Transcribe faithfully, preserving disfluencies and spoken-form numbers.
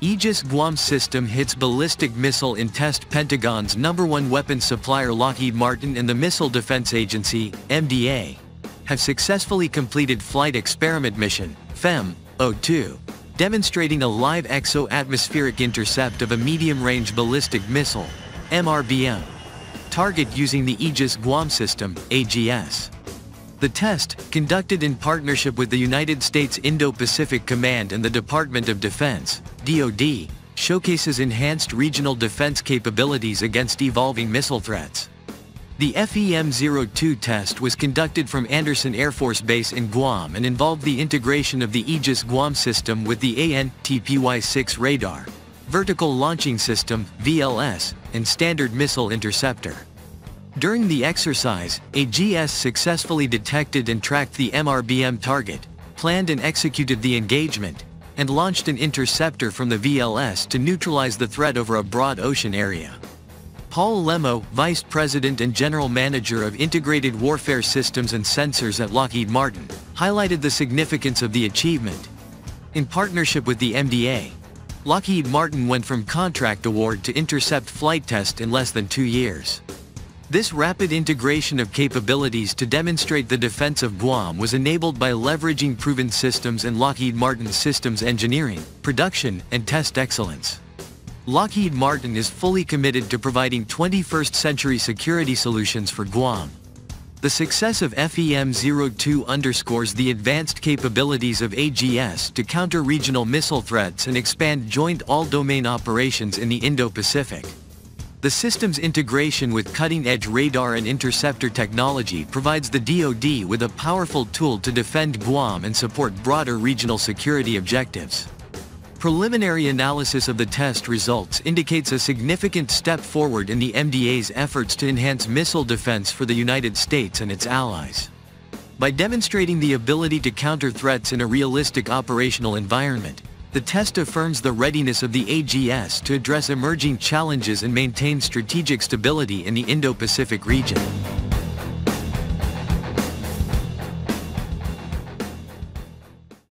Aegis Guam system hits ballistic missile in test. Pentagon's number one weapons supplier Lockheed Martin and the Missile Defense Agency, M D A, have successfully completed Flight Experiment Mission, F E M zero two, demonstrating a live exo-atmospheric intercept of a medium-range ballistic missile, M R B M, target using the Aegis Guam system, A G S. The test, conducted in partnership with the United States Indo-Pacific Command and the Department of Defense, D O D, showcases enhanced regional defense capabilities against evolving missile threats. The F E M zero two test was conducted from Andersen Air Force Base in Guam and involved the integration of the Aegis Guam system with the A N T P Y six radar, vertical launching system, V L S, and Standard Missile interceptor. During the exercise, A G S successfully detected and tracked the M R B M target, planned and executed the engagement, and launched an interceptor from the V L S to neutralize the threat over a broad ocean area. Paul Lemmo, Vice President and General Manager of Integrated Warfare Systems and Sensors at Lockheed Martin, highlighted the significance of the achievement. In partnership with the M D A, Lockheed Martin went from contract award to intercept flight test in less than two years. This rapid integration of capabilities to demonstrate the defense of Guam was enabled by leveraging proven systems and Lockheed Martin's systems engineering, production, and test excellence. Lockheed Martin is fully committed to providing twenty-first century security solutions for Guam. The success of F E M zero two underscores the advanced capabilities of A G S to counter regional missile threats and expand joint all-domain operations in the Indo-Pacific. The system's integration with cutting-edge radar and interceptor technology provides the D O D with a powerful tool to defend Guam and support broader regional security objectives. Preliminary analysis of the test results indicates a significant step forward in the M D A's efforts to enhance missile defense for the United States and its allies. By demonstrating the ability to counter threats in a realistic operational environment, the test affirms the readiness of the A G S to address emerging challenges and maintain strategic stability in the Indo-Pacific region.